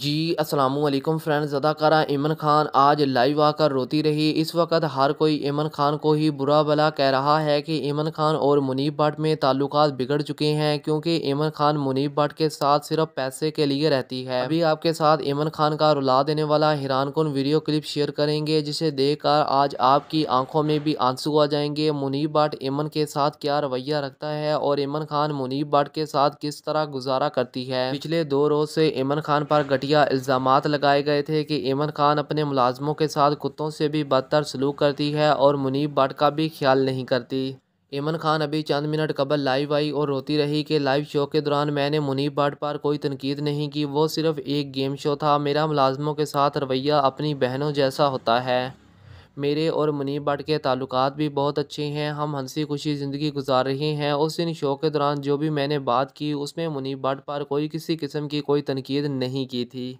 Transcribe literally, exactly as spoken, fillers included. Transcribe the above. जी अस्सलाम वालेकुम फ्रेंड्स, अदाकारा ऐमन खान आज लाइव आकर रोती रही। इस वक्त हर कोई ऐमन खान को ही बुरा भला कह रहा है कि ऐमन खान और मुनीब बट में ताल्लुकात बिगड़ चुके हैं, क्योंकि ऐमन खान मुनीब बट के साथ सिर्फ पैसे के लिए रहती है। अभी आपके साथ ऐमन खान का रुला देने वाला हैरानकुन वीडियो क्लिप शेयर करेंगे, जिसे देखकर आज आपकी आंखों में भी आंसू आ जाएंगे। मुनीब बट ऐमन के साथ क्या रवैया रखता है और ऐमन खान मुनीब बट के साथ किस तरह गुजारा करती है। पिछले दो रोज से ऐमन खान पर घटिया इल्ज़ामात लगाए गए थे कि ऐमन खान अपने मुलाजमों के साथ कुत्तों से भी बदतर सलूक करती है और मुनीब बट का भी ख्याल नहीं करती। ऐमन खान अभी चंद मिनट कबल लाइव आई और रोती रही कि लाइव शो के दौरान मैंने मुनीब बट पर कोई तनकीद नहीं की, वो सिर्फ एक गेम शो था। मेरा मुलाजमों के साथ रवैया अपनी बहनों जैसा होता है। मेरे और मुनीब बट के ताल्लुकात भी बहुत अच्छे हैं, हम हंसी खुशी ज़िंदगी गुजार रहे हैं। उस दिन शो के दौरान जो भी मैंने बात की उसमें मुनीब बट पर कोई किसी किस्म की कोई तनकीद नहीं की थी।